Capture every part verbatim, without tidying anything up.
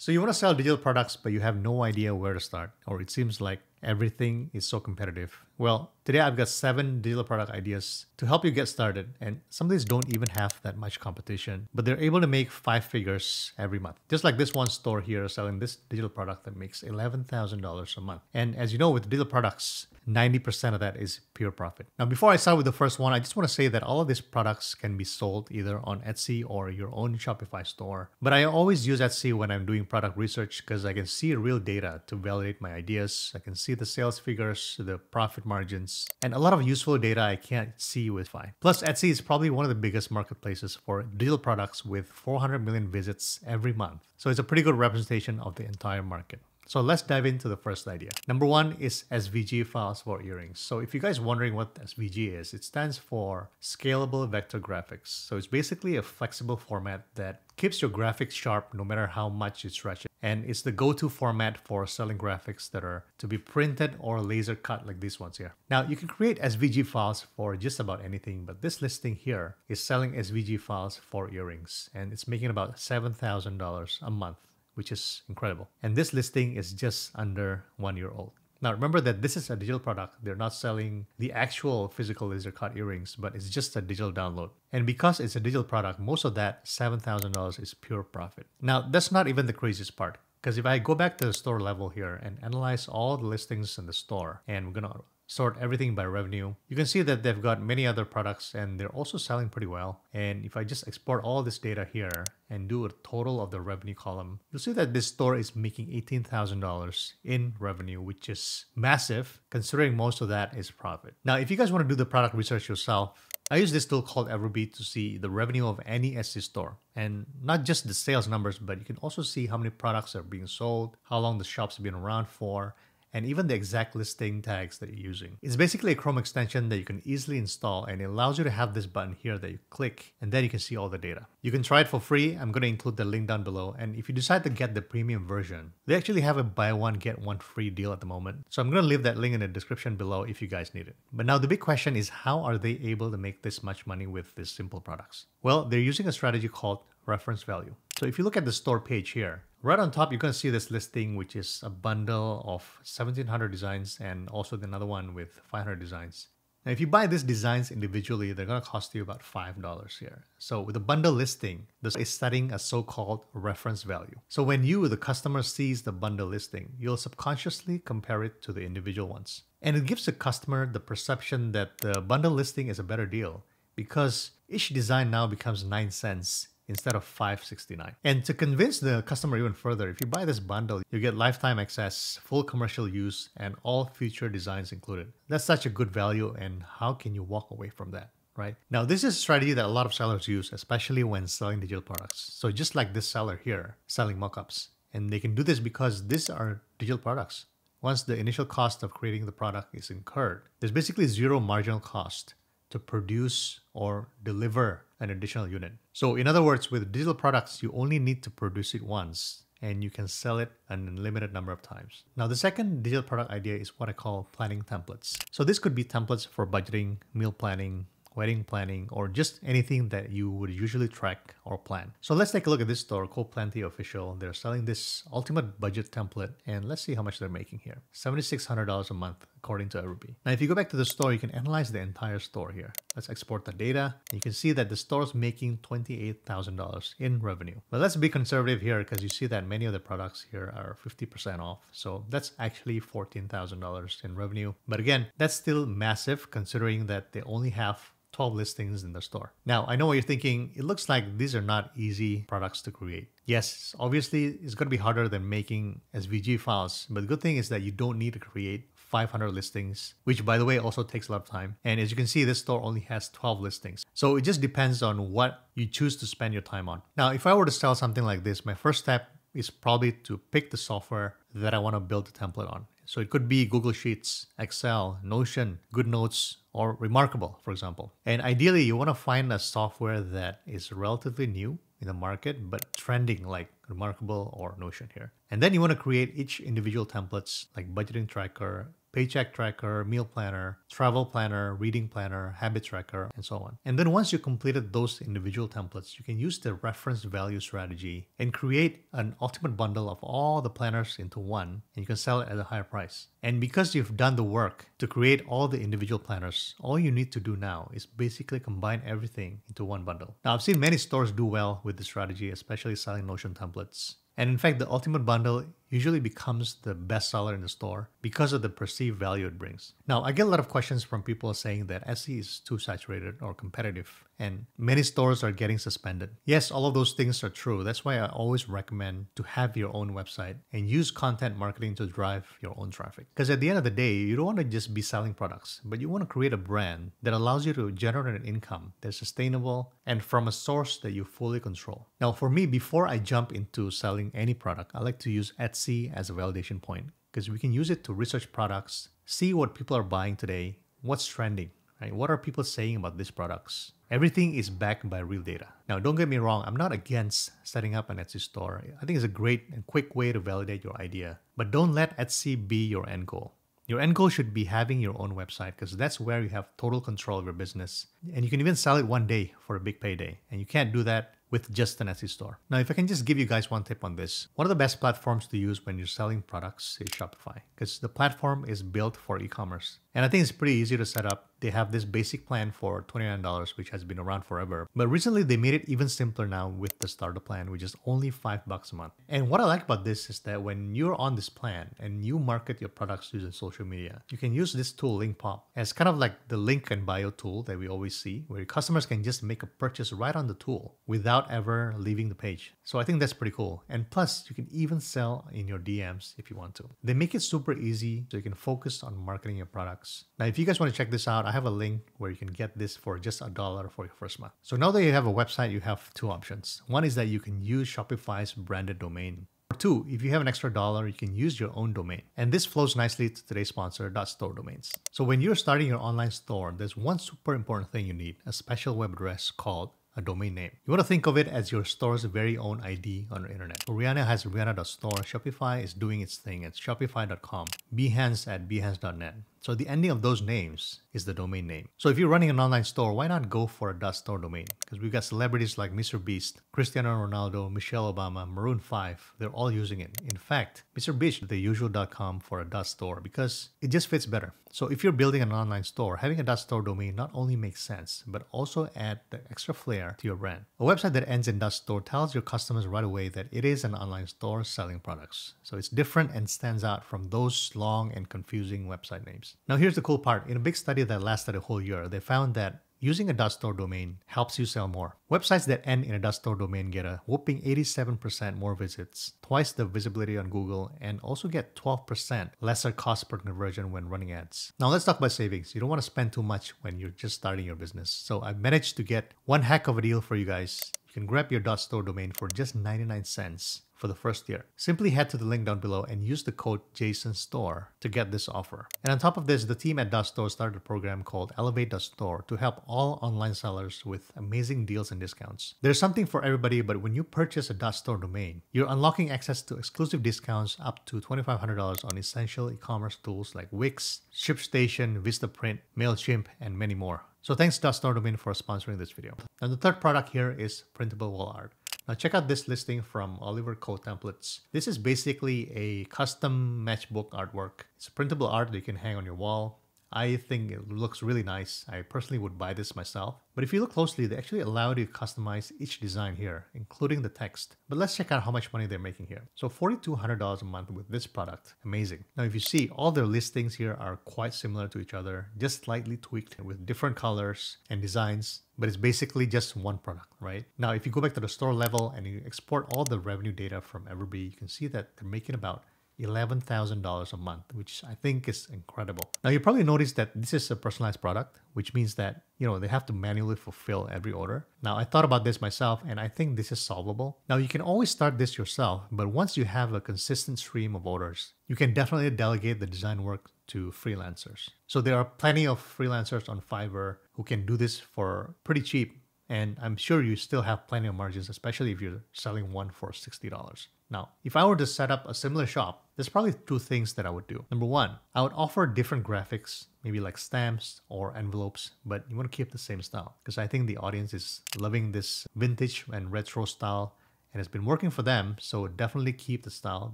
So you want to sell digital products, but you have no idea where to start, or it seems like everything is so competitive. Well, today I've got seven digital product ideas to help you get started. And some of these don't even have that much competition, but they're able to make five figures every month. Just like this one store here selling this digital product that makes eleven thousand dollars a month. And as you know, with digital products, ninety percent of that is pure profit. Now, before I start with the first one, I just want to say that all of these products can be sold either on Etsy or your own Shopify store. But I always use Etsy when I'm doing product research because I can see real data to validate my ideas. I can see the sales figures, the profit margins, and a lot of useful data I can't see with Shopify. Plus, Etsy is probably one of the biggest marketplaces for digital products with four hundred million visits every month. So it's a pretty good representation of the entire market. So let's dive into the first idea. Number one is S V G files for earrings. So if you guys are wondering what S V G is, it stands for Scalable Vector Graphics. So it's basically a flexible format that keeps your graphics sharp no matter how much you stretch it. And it's the go-to format for selling graphics that are to be printed or laser cut like these ones here. Now you can create S V G files for just about anything, but this listing here is selling S V G files for earrings and it's making about seven thousand dollars a month, which is incredible. And this listing is just under one year old. Now remember that this is a digital product. They're not selling the actual physical laser cut earrings, but it's just a digital download. And because it's a digital product, most of that seven thousand dollars is pure profit. Now that's not even the craziest part, because if I go back to the store level here and analyze all the listings in the store, and we're gonna sort everything by revenue, you can see that they've got many other products and they're also selling pretty well. And if I just export all this data here and do a total of the revenue column, you'll see that this store is making eighteen thousand dollars in revenue, which is massive considering most of that is profit. Now, if you guys want to do the product research yourself, I use this tool called Everbee to see the revenue of any Etsy store, and not just the sales numbers, but you can also see how many products are being sold, how long the shop's been around for, and even the exact listing tags that you're using. It's basically a Chrome extension that you can easily install, and it allows you to have this button here that you click, and then you can see all the data. You can try it for free. I'm going to include the link down below. And if you decide to get the premium version, they actually have a buy one, get one free deal at the moment. So I'm going to leave that link in the description below if you guys need it. But now the big question is, how are they able to make this much money with these simple products? Well, they're using a strategy called reference value. So if you look at the store page here, right on top, you're going to see this listing, which is a bundle of seventeen hundred designs and also another one with five hundred designs. Now, if you buy these designs individually, they're going to cost you about five dollars here. So with a bundle listing, this is setting a so-called reference value. So when you, the customer, sees the bundle listing, you'll subconsciously compare it to the individual ones. And it gives the customer the perception that the bundle listing is a better deal because each design now becomes nine cents instead of five sixty-nine. And to convince the customer even further, if you buy this bundle, you get lifetime access, full commercial use, and all future designs included. That's such a good value, and how can you walk away from that, right? Now, this is a strategy that a lot of sellers use, especially when selling digital products. So just like this seller here, selling mockups, and they can do this because these are digital products. Once the initial cost of creating the product is incurred, there's basically zero marginal cost to produce or deliver an additional unit. So in other words, with digital products, you only need to produce it once and you can sell it an unlimited number of times. Now, the second digital product idea is what I call planning templates. So this could be templates for budgeting, meal planning, wedding planning, or just anything that you would usually track or plan. So let's take a look at this store, Coplenty Official. They're selling this ultimate budget template, and let's see how much they're making here. seven thousand six hundred dollars a month, according to Everbee. Now, if you go back to the store, you can analyze the entire store here. Let's export the data. You can see that the store is making twenty-eight thousand dollars in revenue. But let's be conservative here because you see that many of the products here are fifty percent off. So that's actually fourteen thousand dollars in revenue. But again, that's still massive considering that they only have twelve listings in the store. Now, I know what you're thinking. It looks like these are not easy products to create. Yes, obviously it's going to be harder than making S V G files, but the good thing is that you don't need to create five hundred listings, which by the way also takes a lot of time. And as you can see, this store only has twelve listings. So it just depends on what you choose to spend your time on. Now, if I were to sell something like this, my first step is probably to pick the software that I want to build the template on. So it could be Google Sheets, Excel, Notion, GoodNotes, or Remarkable, for example. And ideally, you want to find a software that is relatively new in the market, but trending like Remarkable or Notion here. And then you want to create each individual templates like budgeting tracker, paycheck tracker, meal planner, travel planner, reading planner, habit tracker, and so on. And then once you completed those individual templates, you can use the reference value strategy and create an ultimate bundle of all the planners into one, and you can sell it at a higher price. And because you've done the work to create all the individual planners, all you need to do now is basically combine everything into one bundle. Now, I've seen many stores do well with this strategy, especially selling Notion templates. And in fact, the ultimate bundle usually becomes the best seller in the store because of the perceived value it brings. Now, I get a lot of questions from people saying that Etsy is too saturated or competitive, and many stores are getting suspended. Yes, all of those things are true. That's why I always recommend to have your own website and use content marketing to drive your own traffic. Because at the end of the day, you don't want to just be selling products, but you want to create a brand that allows you to generate an income that's sustainable and from a source that you fully control. Now, for me, before I jump into selling any product, I like to use Etsy as a validation point, because we can use it to research products, see what people are buying today, what's trending, right? What are people saying about these products? Everything is backed by real data. Now, don't get me wrong, I'm not against setting up an Etsy store. I think it's a great and quick way to validate your idea, but don't let Etsy be your end goal. Your end goal should be having your own website, because that's where you have total control of your business. And you can even sell it one day for a big payday. And you can't do that with just an Etsy store. Now, if I can just give you guys one tip on this, one of the best platforms to use when you're selling products is Shopify, because the platform is built for e-commerce. And I think it's pretty easy to set up. They have this basic plan for twenty-nine dollars, which has been around forever. But recently they made it even simpler now with the starter plan, which is only five bucks a month. And what I like about this is that when you're on this plan and you market your products using social media, you can use this tool, LinkPop, as kind of like the link and bio tool that we always see, where your customers can just make a purchase right on the tool without ever leaving the page. So I think that's pretty cool. And plus, you can even sell in your D Ms if you want to. They make it super easy so you can focus on marketing your product. Now, if you guys want to check this out, I have a link where you can get this for just a dollar for your first month. So now that you have a website, you have two options. One is that you can use Shopify's branded domain. Or two, if you have an extra dollar, you can use your own domain. And this flows nicely to today's sponsor, Dust Store domains. So when you're starting your online store, there's one super important thing you need, a special web address called a domain name. You want to think of it as your store's very own I D on the internet. So Rihanna has Rihanna dot store, Shopify is doing its thing at Shopify dot com, Behance at Behance dot net. So the ending of those names is the domain name. So if you're running an online store, why not go for a Dust Store domain? Because we've got celebrities like Mister Beast, Cristiano Ronaldo, Michelle Obama, Maroon five, they're all using it. In fact, Mister Beast, the usual dot com for a Dust Store, because it just fits better. So if you're building an online store, having a Dust Store domain not only makes sense, but also add the extra flair to your brand. A website that ends in Dust Store tells your customers right away that it is an online store selling products. So it's different and stands out from those long and confusing website names. Now, here's the cool part. In a big study that lasted a whole year, they found that using a Dust Store domain helps you sell more. Websites that end in a Dust Store domain get a whopping eighty-seven percent more visits, twice the visibility on Google, and also get twelve percent lesser cost per conversion when running ads. Now, let's talk about savings. You don't want to spend too much when you're just starting your business. So I managed to get one heck of a deal for you guys. You can grab your Dust Store domain for just ninety-nine cents. For the first year. Simply head to the link down below and use the code JasonStore to get this offer. And on top of this, the team at Dust Store started a program called Elevate Dust Store to help all online sellers with amazing deals and discounts. There's something for everybody, but when you purchase a Dust Store domain, you're unlocking access to exclusive discounts up to twenty-five hundred dollars on essential e-commerce tools like Wix, ShipStation, VistaPrint, Mailchimp, and many more. So thanks Dust Store domain for sponsoring this video. And the third product here is printable wall art. Now check out this listing from Oliver Coe Templates. This is basically a custom matchbook artwork. It's printable art that you can hang on your wall. I think it looks really nice. I personally would buy this myself. But if you look closely, they actually allow you to customize each design here, including the text. But let's check out how much money they're making here. So forty-two hundred dollars a month with this product. Amazing. Now, if you see, all their listings here are quite similar to each other, just slightly tweaked with different colors and designs. But it's basically just one product, right? Now, if you go back to the store level and you export all the revenue data from Everbee, you can see that they're making about eleven thousand dollars a month, which I think is incredible. Now, you probably noticed that this is a personalized product, which means that, you know, they have to manually fulfill every order. Now, I thought about this myself, and I think this is solvable. Now, you can always start this yourself, but once you have a consistent stream of orders, you can definitely delegate the design work to freelancers. So there are plenty of freelancers on Fiverr who can do this for pretty cheap And I'm sure you still have plenty of margins, especially if you're selling one for sixty dollars. Now, if I were to set up a similar shop, there's probably two things that I would do. Number one, I would offer different graphics, maybe like stamps or envelopes, but you want to keep the same style because I think the audience is loving this vintage and retro style and it's been working for them. So definitely keep the style,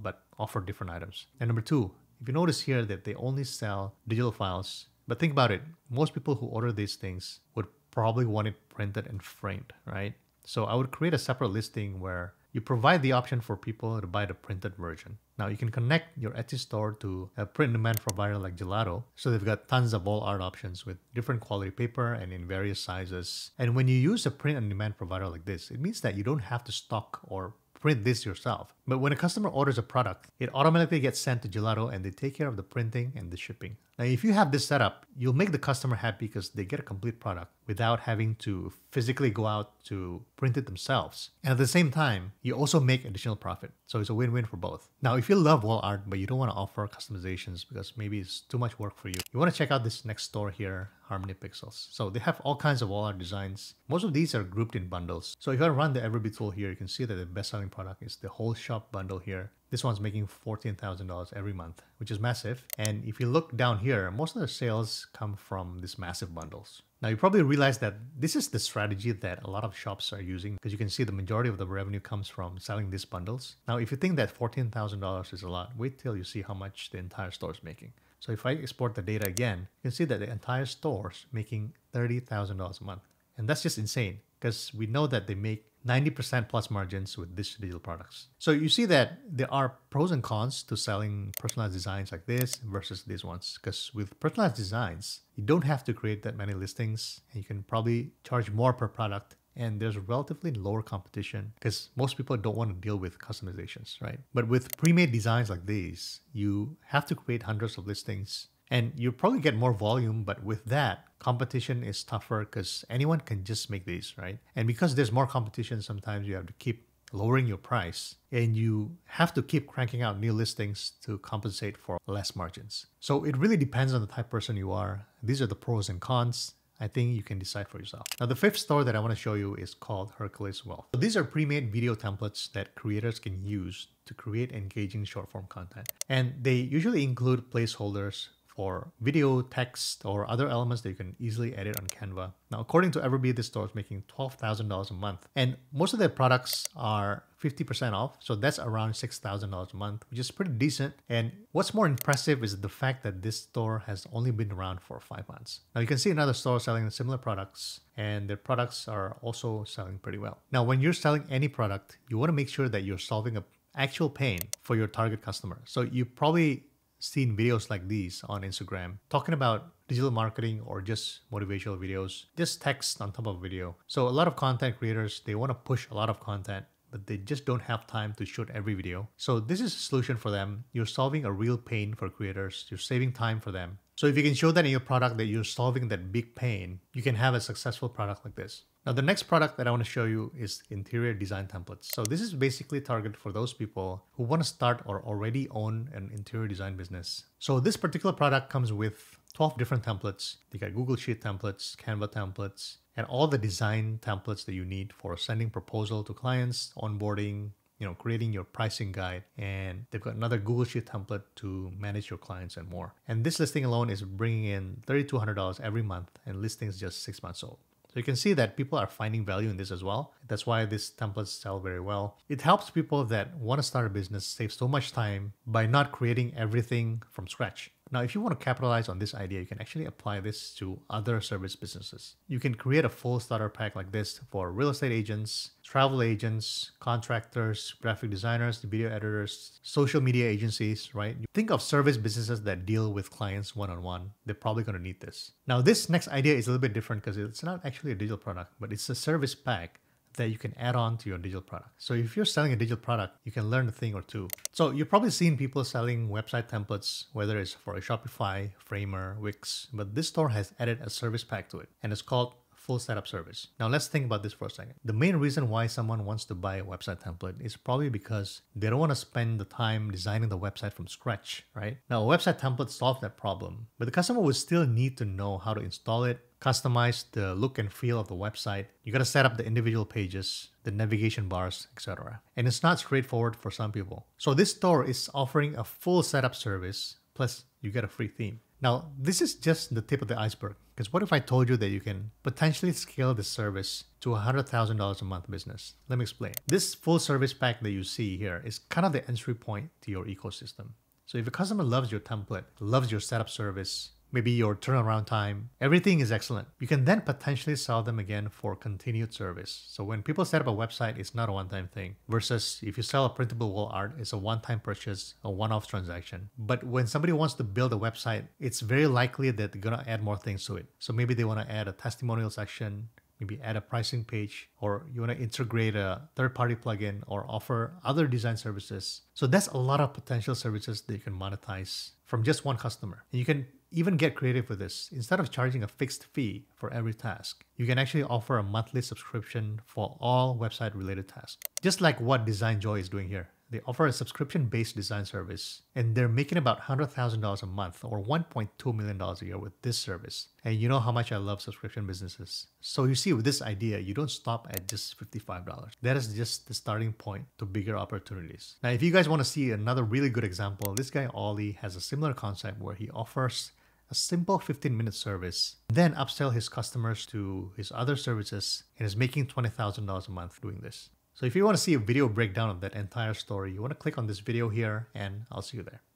but offer different items. And number two, if you notice here that they only sell digital files, but think about it, most people who order these things would probably want it printed and framed, right? So I would create a separate listing where you provide the option for people to buy the printed version. Now you can connect your Etsy store to a print-on-demand provider like Gelato. So they've got tons of wall art options with different quality paper and in various sizes. And when you use a print-on-demand provider like this, it means that you don't have to stock or print this yourself. But when a customer orders a product, it automatically gets sent to Gelato and they take care of the printing and the shipping. Now, if you have this set up, you'll make the customer happy because they get a complete product without having to physically go out to print it themselves. And at the same time, you also make additional profit. So it's a win-win for both. Now, if you love wall art, but you don't want to offer customizations because maybe it's too much work for you, you want to check out this next store here, Harmony Pixels. So they have all kinds of wall art designs. Most of these are grouped in bundles. So if I run the Everbee tool here, you can see that the best-selling product is the whole shop bundle here. This one's making fourteen thousand dollars every month, which is massive. And if you look down here, most of the sales come from these massive bundles. Now you probably realize that this is the strategy that a lot of shops are using because you can see the majority of the revenue comes from selling these bundles. Now, if you think that fourteen thousand dollars is a lot, wait till you see how much the entire store is making. So if I export the data again, you can see that the entire store's making thirty thousand dollars a month. And that's just insane because we know that they make ninety percent plus margins with these digital products. So you see that there are pros and cons to selling personalized designs like this versus these ones, because with personalized designs, you don't have to create that many listings and you can probably charge more per product. And there's relatively lower competition because most people don't want to deal with customizations, right? But with pre-made designs like these, you have to create hundreds of listings and you probably get more volume, but with that, competition is tougher because anyone can just make these, right? And because there's more competition, sometimes you have to keep lowering your price and you have to keep cranking out new listings to compensate for less margins. So it really depends on the type of person you are. These are the pros and cons. I think you can decide for yourself. Now, the fifth store that I want to show you is called Hercules Wealth. So these are pre-made video templates that creators can use to create engaging short-form content. And they usually include placeholders or video, text, or other elements that you can easily edit on Canva. Now, according to Everbee, this store is making twelve thousand dollars a month. And most of their products are fifty percent off. So that's around six thousand dollars a month, which is pretty decent. And what's more impressive is the fact that this store has only been around for five months. Now, you can see another store selling similar products, and their products are also selling pretty well. Now, when you're selling any product, you want to make sure that you're solving an actual pain for your target customer. So you probably seen videos like these on Instagram talking about digital marketing or just motivational videos, just text on top of video. So a lot of content creators, they want to push a lot of content, but they just don't have time to shoot every video. So this is a solution for them. You're solving a real pain for creators. You're saving time for them. So if you can show that in your product that you're solving that big pain, you can have a successful product like this. Now, the next product that I want to show you is interior design templates. So this is basically targeted for those people who want to start or already own an interior design business. So this particular product comes with twelve different templates. You got Google Sheet templates, Canva templates, and all the design templates that you need for sending proposal to clients, onboarding, you know, creating your pricing guide, and they've got another Google Sheet template to manage your clients and more. And this listing alone is bringing in three thousand two hundred dollars every month, and listing is just six months old. So you can see that people are finding value in this as well. That's why these templates sell very well. It helps people that want to start a business save so much time by not creating everything from scratch. Now, if you want to capitalize on this idea, you can actually apply this to other service businesses. You can create a full starter pack like this for real estate agents, travel agents, contractors, graphic designers, video editors, social media agencies, right? Think of service businesses that deal with clients one-on-one. They're probably going to need this. Now, this next idea is a little bit different because it's not actually a digital product, but it's a service pack that you can add on to your digital product. So if you're selling a digital product, you can learn a thing or two. So you've probably seen people selling website templates, whether it's for a Shopify, Framer, Wix, but this store has added a service pack to it, and it's called full setup service. Now let's think about this for a second. The main reason why someone wants to buy a website template is probably because they don't want to spend the time designing the website from scratch, right? Now a website template solves that problem, but the customer would still need to know how to install it, customize the look and feel of the website. You got to set up the individual pages, the navigation bars, et cetera. And it's not straightforward for some people. So this store is offering a full setup service, plus you get a free theme. Now, this is just the tip of the iceberg, because what if I told you that you can potentially scale this service to one hundred thousand dollars a month business? Let me explain. This full service pack that you see here is kind of the entry point to your ecosystem. So if a customer loves your template, loves your setup service, maybe your turnaround time, everything is excellent. You can then potentially sell them again for continued service. So when people set up a website, it's not a one-time thing, versus if you sell a printable wall art, it's a one-time purchase, a one-off transaction. But when somebody wants to build a website, it's very likely that they're gonna add more things to it. So maybe they wanna add a testimonial section, maybe add a pricing page, or you wanna integrate a third-party plugin or offer other design services. So that's a lot of potential services that you can monetize from just one customer. And you can even get creative with this. Instead of charging a fixed fee for every task, you can actually offer a monthly subscription for all website-related tasks. Just like what Design Joy is doing here. They offer a subscription-based design service, and they're making about one hundred thousand dollars a month or one point two million dollars a year with this service. And you know how much I love subscription businesses. So you see, with this idea, you don't stop at just fifty-five dollars. That is just the starting point to bigger opportunities. Now, if you guys want to see another really good example, this guy Ollie has a similar concept where he offers a simple fifteen minute service, then upsell his customers to his other services, and is making twenty thousand dollars a month doing this. So if you want to see a video breakdown of that entire story, you want to click on this video here, and I'll see you there.